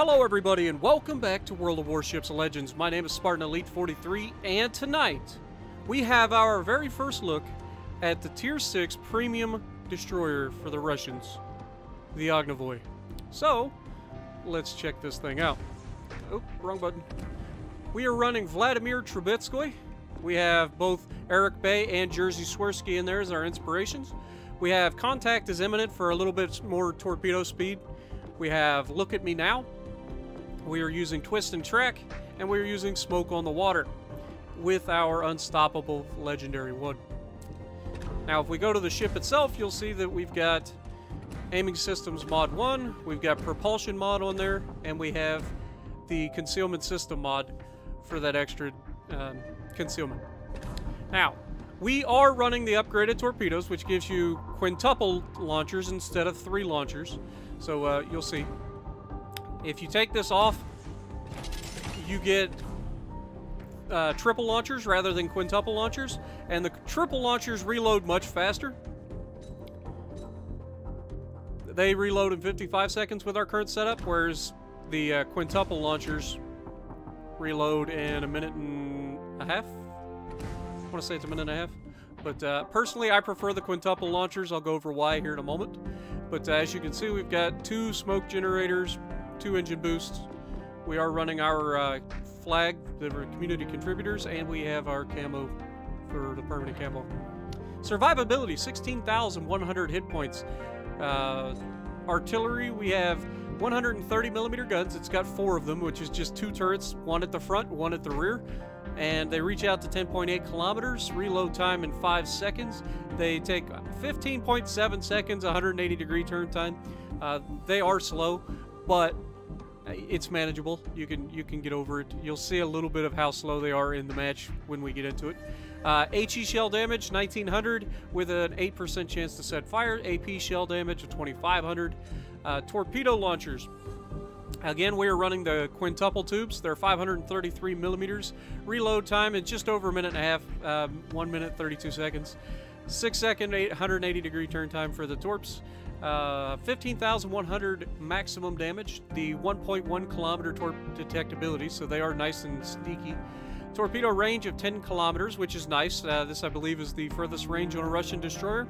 Hello everybody and welcome back to World of Warships Legends. My name is SpartanElite43 and tonight we have our very first look at the Tier 6 Premium Destroyer for the Russians, the Ognevoy. So, let's check this thing out. Oh, wrong button. We are running Vladimir Trubetskoy. We have both Eric Bay and Jerzy Swerski in there as our inspirations. We have Contact is Imminent for a little bit more torpedo speed. We have Look at Me Now. We are using Twist and Track, and we are using Smoke on the Water with our Unstoppable Legendary Wood. Now, if we go to the ship itself, you'll see that we've got Aiming Systems Mod 1, we've got Propulsion Mod on there, and we have the Concealment System Mod for that extra concealment. Now, we are running the upgraded torpedoes, which gives you quintuple launchers instead of 3 launchers. So you'll see. If you take this off, you get triple launchers rather than quintuple launchers, and the triple launchers reload much faster. They reload in 55 seconds with our current setup, whereas the quintuple launchers reload in 1.5 minutes. I want to say it's 1.5 minutes, but personally I prefer the quintuple launchers. I'll go over why here in a moment. But as you can see, we've got 2 smoke generators, 2 engine boosts. We are running our flag, the community contributors, and we have our camo for the permanent camo. Survivability, 16,100 hit points. Artillery, we have 130mm guns. It's got 4 of them, which is just 2 turrets, 1 at the front, 1 at the rear. And they reach out to 10.8 kilometers, reload time in 5 seconds. They take 15.7 seconds, 180-degree turn time. They are slow, but it's manageable. You can get over it. You'll see a little bit of how slow they are in the match when we get into it. HE shell damage, 1900 with an 8% chance to set fire. AP shell damage of 2500. Torpedo launchers. Again, we are running the quintuple tubes. They're 533mm. Reload time in just over 1.5 minutes, 1 minute 32 seconds. 6 second, 180-degree turn time for the torps. 15,100 maximum damage. The 1.1 kilometer torp detectability, so they are nice and sneaky. Torpedo range of 10 kilometers, which is nice. This, I believe, is the furthest range on a Russian destroyer.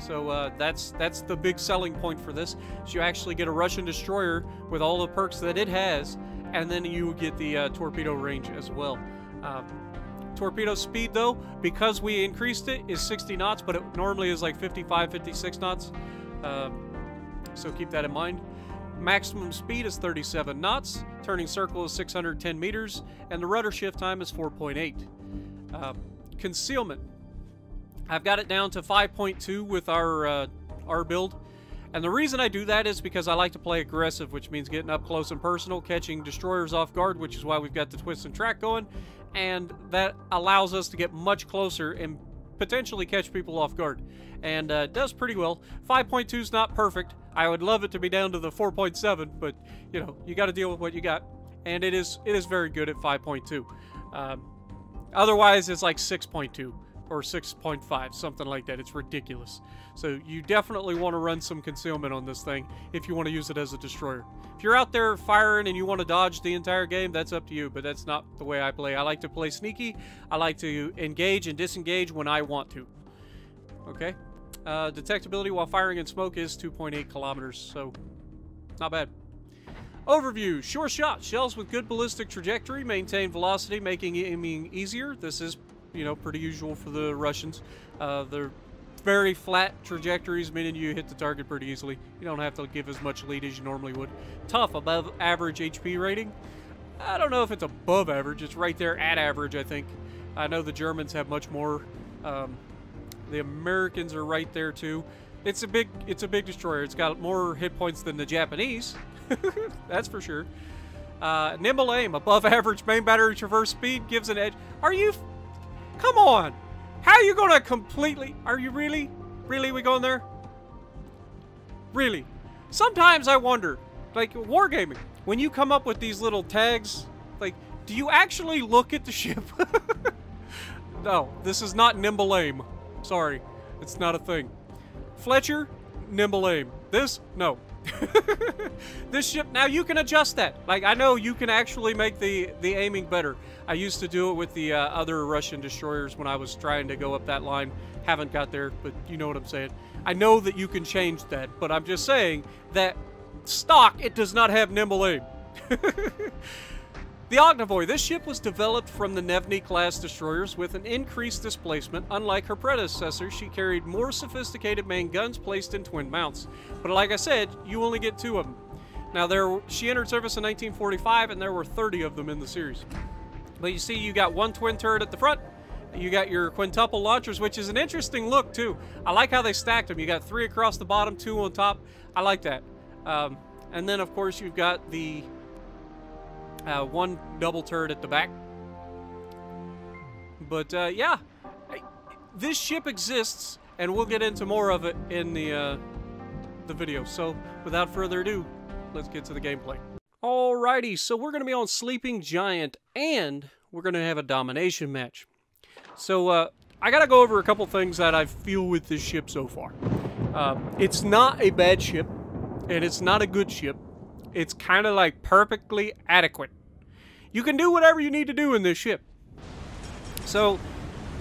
So that's the big selling point for this, is you actually get a Russian destroyer with all the perks that it has, and then you get the torpedo range as well. Torpedo speed, though, because we increased it, is 60 knots, but it normally is like 55, 56 knots. So keep that in mind. Maximum speed is 37 knots, turning circle is 610 meters, and the rudder shift time is 4.8. Concealment. I've got it down to 5.2 with our build. And the reason I do that is because I like to play aggressive, which means getting up close and personal, catching destroyers off guard, which is why we've got the Twist and Track going. And that allows us to get much closer and potentially catch people off guard. And does pretty well. 5.2 is not perfect. I would love it to be down to the 4.7, but, you know, you got to deal with what you got. And it is very good at 5.2. Otherwise, it's like 6.2. or 6.5, something like that. It's ridiculous. So you definitely want to run some concealment on this thing if you want to use it as a destroyer. If you're out there firing and you want to dodge the entire game, that's up to you, but that's not the way I play. I like to play sneaky. I like to engage and disengage when I want to. Okay. Detectability while firing in smoke is 2.8 kilometers, so not bad. Overview. Sure shot. Shells with good ballistic trajectory maintain velocity, making aiming easier. This is, you know, pretty usual for the Russians. They're very flat trajectories, meaning you hit the target pretty easily. You don't have to give as much lead as you normally would. Tough, above average HP rating. I don't know if it's above average. It's right there at average, I think. I know the Germans have much more. The Americans are right there too. It's a big destroyer. It's got more hit points than the Japanese. That's for sure. Nimble aim, above average main battery traverse speed gives an edge. Are you? Come on! How are you gonna completely... Are you really? Really, we going there? Really? Sometimes I wonder, like, Wargaming, when you come up with these little tags, like, do you actually look at the ship? No, this is not nimble aim. Sorry, it's not a thing. Fletcher, nimble aim. This? No. This ship, now you can adjust that. Like, I know you can actually make the aiming better. I used to do it with the other Russian destroyers when I was trying to go up that line. Haven't got there, but you know what I'm saying. I know that you can change that, but I'm just saying that stock, it does not have nimble aim. The Ognevoy. This ship was developed from the Nevni class destroyers with an increased displacement. Unlike her predecessor, she carried more sophisticated main guns placed in twin mounts. But like I said, you only get 2 of them. Now, she entered service in 1945, and there were 30 of them in the series. But you see, you got one twin turret at the front. You got your quintuple launchers, which is an interesting look, too. I like how they stacked them. You got 3 across the bottom, 2 on top. I like that. And then, of course, you've got the... one double turret at the back. But yeah, this ship exists, and we'll get into more of it in the video. So without further ado, let's get to the gameplay. Alrighty, so we're gonna be on Sleeping Giant, and we're gonna have a domination match. So I gotta go over a couple things that I feel with this ship so far. It's not a bad ship, and it's not a good ship. It's kind of like perfectly adequate. You can do whatever you need to do in this ship. So,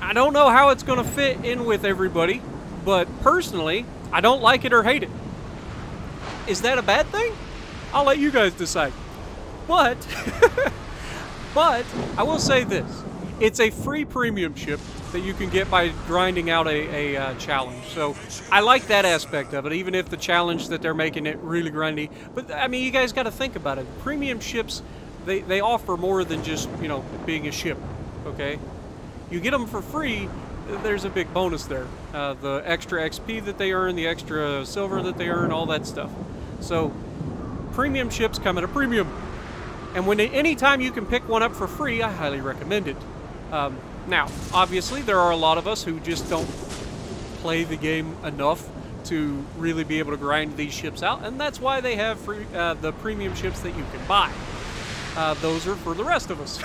I don't know how it's going to fit in with everybody, but personally, I don't like it or hate it. Is that a bad thing? I'll let you guys decide. But, but I will say this. It's a free premium ship that you can get by grinding out a challenge. So I like that aspect of it, even if the challenge that they're making it really grindy. But I mean, you guys got to think about it. Premium ships, they offer more than just, you know, being a ship, okay? You get them for free, there's a big bonus there. The extra XP that they earn, the extra silver that they earn, all that stuff. So premium ships come at a premium. And when anytime you can pick one up for free, I highly recommend it. Now, obviously, there are a lot of us who just don't play the game enough to really be able to grind these ships out, and that's why they have free, the premium ships that you can buy. Those are for the rest of us.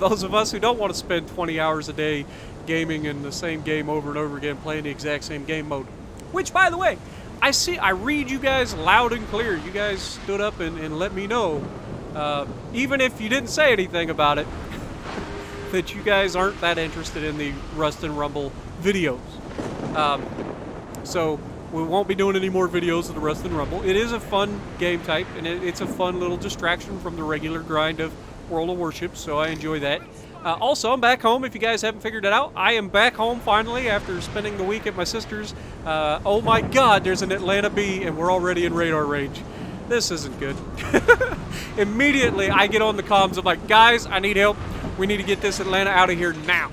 Those of us who don't want to spend 20 hours a day gaming in the same game over and over again, playing the exact same game mode. Which, by the way, I read you guys loud and clear. You guys stood up and let me know, even if you didn't say anything about it, that you guys aren't that interested in the Rust and Rumble videos. So we won't be doing any more videos of the Rust and Rumble. It is a fun game type, and it's a fun little distraction from the regular grind of World of Warships, so I enjoy that. Also, I'm back home, if you guys haven't figured it out. I am back home, finally, after spending the week at my sister's. Oh my god, there's an Atlanta B, and we're already in radar range. This isn't good. Immediately, I get on the comms. I'm like, guys, I need help. We need to get this Atlanta out of here now.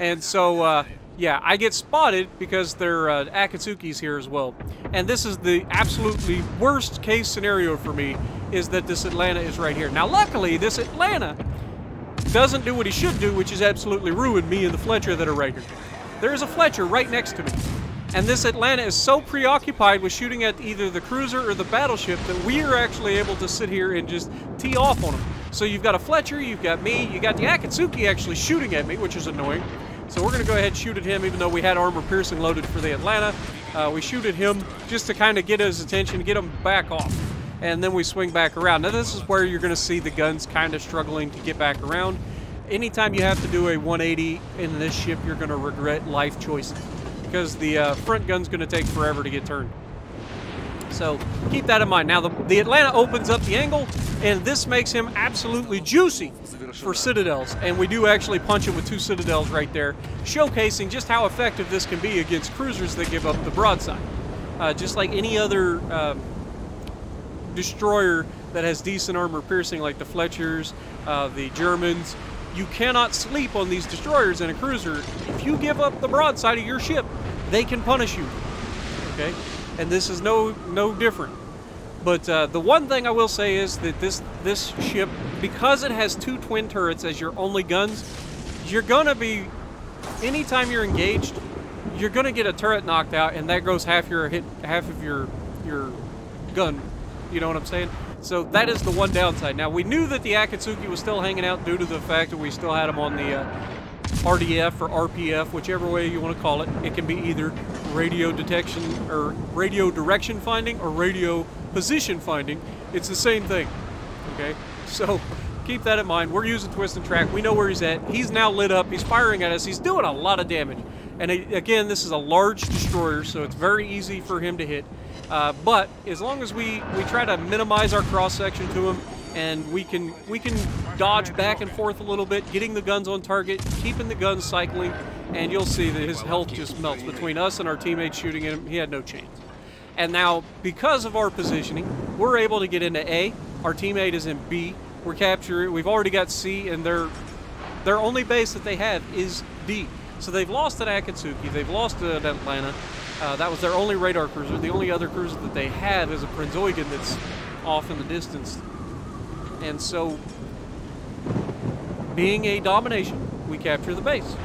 And so, yeah, I get spotted because they're Akatsuki's here as well. And this is the absolutely worst case scenario for me, is that this Atlanta is right here. Now, luckily, this Atlanta doesn't do what he should do, which is absolutely ruin me and the Fletcher that are right here. There is a Fletcher right next to me. And this Atlanta is so preoccupied with shooting at either the cruiser or the battleship that we are actually able to sit here and just tee off on them. So you've got a Fletcher, you've got me, you got the Akatsuki actually shooting at me, which is annoying. So we're going to go ahead and shoot at him, even though we had armor piercing loaded for the Atlanta. We shoot at him just to kind of get his attention, get him back off. And then we swing back around. Now this is where you're going to see the guns kind of struggling to get back around. Anytime you have to do a 180 in this ship, you're going to regret life choices, because the front gun's going to take forever to get turned. So keep that in mind. Now the Atlanta opens up the angle, and this makes him absolutely juicy for citadels. And we do actually punch him with 2 citadels right there, showcasing just how effective this can be against cruisers that give up the broadside. Just like any other destroyer that has decent armor piercing, like the Fletchers, the Germans, you cannot sleep on these destroyers in a cruiser. If you give up the broadside of your ship, they can punish you, okay? And this is no different. But the one thing I will say is that this ship, because it has 2 twin turrets as your only guns, you're gonna be, anytime you're engaged, you're gonna get a turret knocked out, and that goes half of your gun. You know what I'm saying? So that is the one downside. Now, we knew that the Akatsuki was still hanging out due to the fact that we still had him on the RDF or RPF, whichever way you want to call it. It can be either radio detection or radio direction finding or radio position finding. It's the same thing, okay? So keep that in mind. We're using Twist and Track. We know where he's at. He's now lit up. He's firing at us. He's doing a lot of damage. And again, this is a large destroyer, so it's very easy for him to hit. But as long as we try to minimize our cross-section to him, and we can dodge back and forth a little bit, getting the guns on target, keeping the guns cycling, and you'll see that his health just melts. Between us and our teammates shooting at him, he had no chance. And now, because of our positioning, we're able to get into A. Our teammate is in B. We're capturing. We've already got C, and their only base that they have is D. So they've lost at Akatsuki. They've lost at Atlanta. That was their only radar cruiser. The only other cruiser that they had is a Prinz Eugen that's off in the distance. And so, being a domination, we capture the base.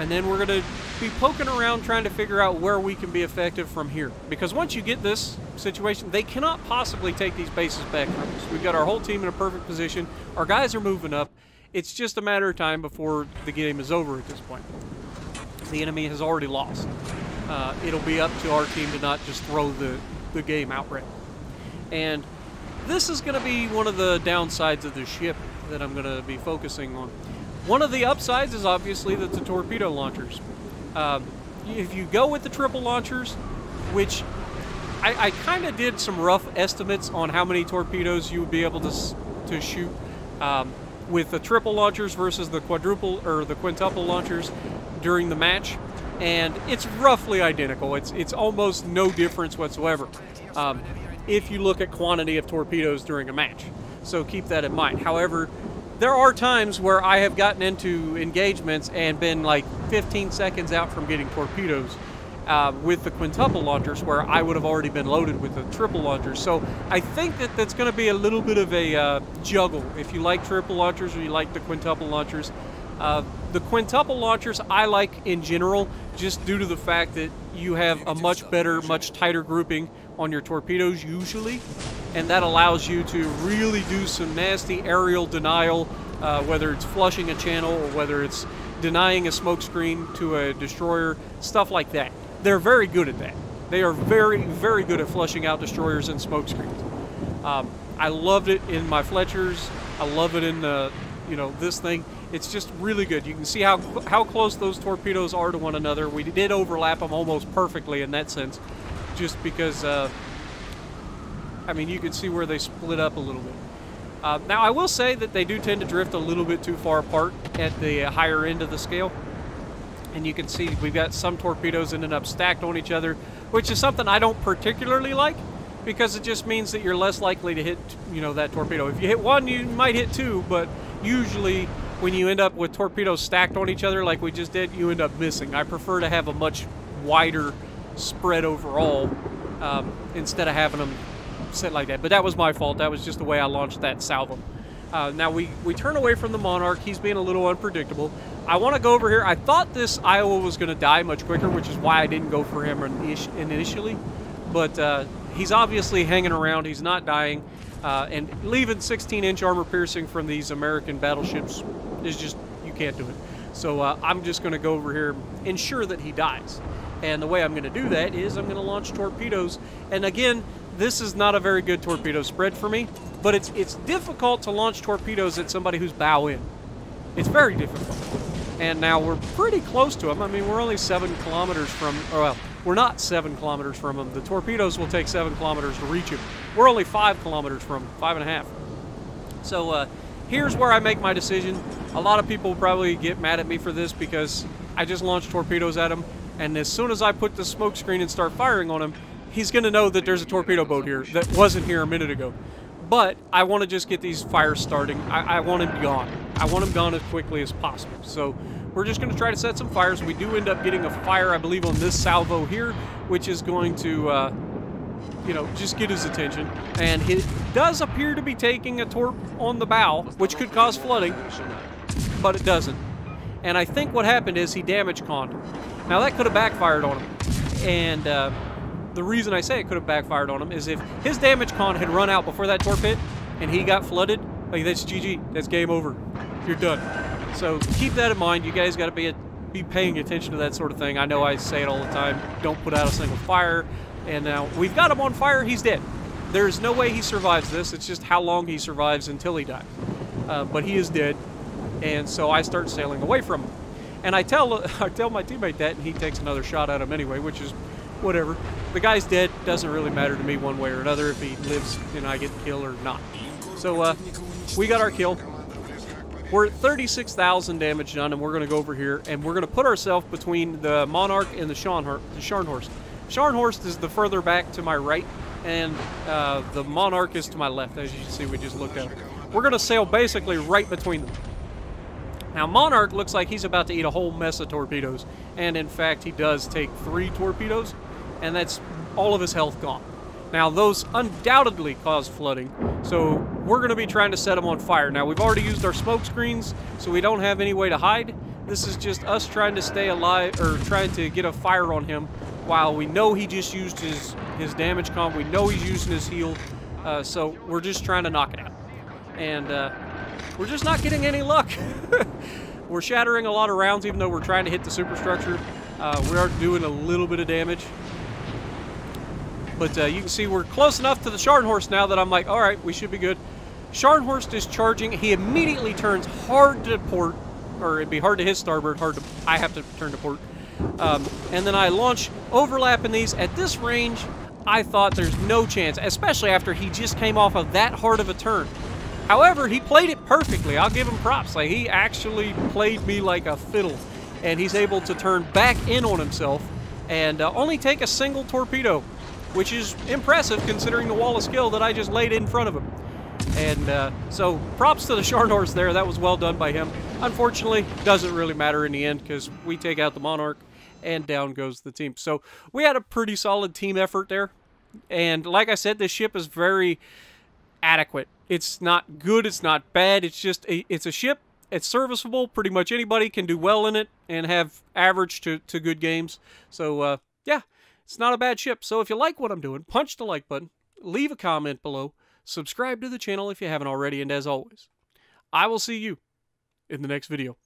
And then we're going to be poking around trying to figure out where we can be effective from here. Because once you get this situation, they cannot possibly take these bases back from us. We've got our whole team in a perfect position. Our guys are moving up. It's just a matter of time before the game is over at this point. The enemy has already lost. It'll be up to our team to not just throw the game outright. And this is going to be one of the downsides of the ship that I'm going to be focusing on. One of the upsides is obviously that the torpedo launchers. If you go with the triple launchers, which I kind of did some rough estimates on how many torpedoes you would be able to shoot with the triple launchers versus the quadruple or the quintuple launchers during the match, and it's roughly identical. It's almost no difference whatsoever. If you look at quantity of torpedoes during a match. So keep that in mind. However, there are times where I have gotten into engagements and been like 15 seconds out from getting torpedoes with the quintuple launchers, where I would have already been loaded with the triple launchers. So I think that that's going to be a little bit of a juggle. If you like triple launchers or you like the quintuple launchers. The quintuple launchers I like in general, just due to the fact that you have a much better, much tighter grouping on your torpedoes usually, and that allows you to really do some nasty aerial denial, whether it's flushing a channel or whether it's denying a smoke screen to a destroyer, stuff like that. They're very good at that. They are very, very good at flushing out destroyers and smoke screens. I loved it in my Fletchers. I love it in the, you know, this thing. It's just really good. You can see how close those torpedoes are to one another. We did overlap them almost perfectly in that sense, just because, I mean, you can see where they split up a little bit. Now, I will say that they do tend to drift a little bit too far apart at the higher end of the scale. And you can see we've got some torpedoes ending up stacked on each other, which is something I don't particularly like, because it just means that you're less likely to hit, you know, that torpedo. If you hit one, you might hit two, but usually when you end up with torpedoes stacked on each other like we just did, you end up missing. I prefer to have a much wider spread overall instead of having them set like that. But that was my fault. That was just the way I launched that salvo. Now we turn away from the Monarch. He's being a little unpredictable. I want to go over here. I thought this Iowa was going to die much quicker, which is why I didn't go for him initially. But he's obviously hanging around. He's not dying. And leaving 16-inch armor piercing from these American battleships is just, you can't do it. So I'm just going to go over here, ensure that he dies. And the way I'm going to do that is I'm going to launch torpedoes. And again, this is not a very good torpedo spread for me, but it's difficult to launch torpedoes at somebody who's bow in. It's very difficult. And now we're pretty close to him. I mean, we're only 7 kilometers from, or well, we're not 7 kilometers from him. The torpedoes will take 7 kilometers to reach him. We're only 5 kilometers from him, 5.5. So here's where I make my decision. A lot of people probably get mad at me for this because I just launched torpedoes at him. And as soon as I put the smoke screen and start firing on him, he's going to know that there's a torpedo boat here that wasn't here a minute ago. But I want to just get these fires starting. I want him gone. I want him gone as quickly as possible. So we're just going to try to set some fires. We do end up getting a fire, I believe, on this salvo here, which is going to, you know, just get his attention. And he does appear to be taking a torp on the bow, which could cause flooding, but it doesn't. And I think what happened is he damage conned. Now, that could have backfired on him. And the reason I say it could have backfired on him is if his damage con had run out before that torp hit and he got flooded, like, that's GG. That's game over. You're done. So keep that in mind. You guys got to be be paying attention to that sort of thing. I know I say it all the time, don't put out a single fire, and now we've got him on fire, he's dead. There's no way he survives this, it's just how long he survives until he dies. But he is dead, and so I start sailing away from him. And I tell my teammate that, and he takes another shot at him anyway, which is whatever. The guy's dead, doesn't really matter to me one way or another if he lives and I get killed or not. So we got our kill. We're at 36,000 damage done, and we're going to go over here, and we're going to put ourselves between the Monarch and the Scharnhorst. Scharnhorst is the further back to my right, and the Monarch is to my left, as you can see we just looked at. We're going to sail basically right between them. Now, Monarch looks like he's about to eat a whole mess of torpedoes, and in fact, he does take 3 torpedoes, and that's all of his health gone. Now, those undoubtedly cause flooding, so we're going to be trying to set them on fire. Now, we've already used our smoke screens, so we don't have any way to hide. This is just us trying to stay alive, or trying to get a fire on him while we know he just used his damage comp. We know he's using his heal, so we're just trying to knock it out. And we're just not getting any luck. We're shattering a lot of rounds, even though we're trying to hit the superstructure. We are doing a little bit of damage. But you can see we're close enough to the Scharnhorst now that I'm like, all right, we should be good. Scharnhorst is charging. He immediately turns hard to port, or it'd be hard to hit starboard, hard to, I have to turn to port. And then I launch overlapping these. At this range, I thought there's no chance, especially after he just came off of that hard of a turn. However, he played it perfectly. I'll give him props. Like, he actually played me like a fiddle, and he's able to turn back in on himself and only take a single torpedo, which is impressive considering the wall of skill that I just laid in front of him. And so props to the Scharnhorst there. That was well done by him. Unfortunately, doesn't really matter in the end because we take out the Monarch and down goes the team. So we had a pretty solid team effort there. And like I said, this ship is very adequate. It's not good. It's not bad. It's just, it's a ship. It's serviceable. Pretty much anybody can do well in it and have average to good games. So yeah. It's not a bad ship, so if you like what I'm doing, punch the like button, leave a comment below, subscribe to the channel if you haven't already, and as always, I will see you in the next video.